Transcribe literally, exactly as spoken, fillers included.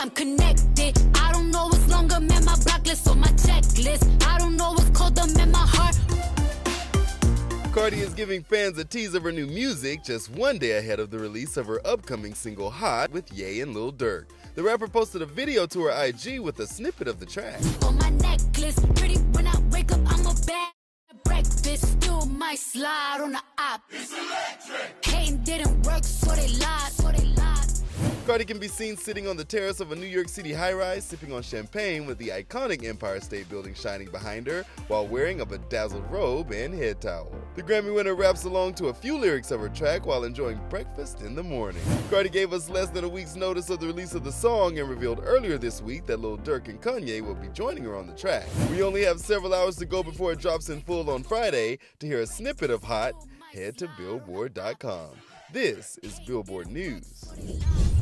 I'm connected. I don't know what's longer, man, my block list or my checklist. I don't know what's colder, man, my heart. Cardi is giving fans a tease of her new music just one day ahead of the release of her upcoming single Hot with Ye and Lil Durk. The rapper posted a video to her I G with a snippet of the track. On my necklace, pretty when I wake up, I'm a bad breakfast. Still my slide on the op. It's electric. Hating didn't work, so they lied, so they lied. Cardi can be seen sitting on the terrace of a New York City high-rise, sipping on champagne with the iconic Empire State Building shining behind her while wearing a bedazzled robe and head towel. The Grammy winner raps along to a few lyrics of her track while enjoying breakfast in the morning. Cardi gave us less than a week's notice of the release of the song and revealed earlier this week that Lil Durk and Kanye will be joining her on the track. We only have several hours to go before it drops in full on Friday. To hear a snippet of Hot, head to Billboard dot com. This is Billboard News.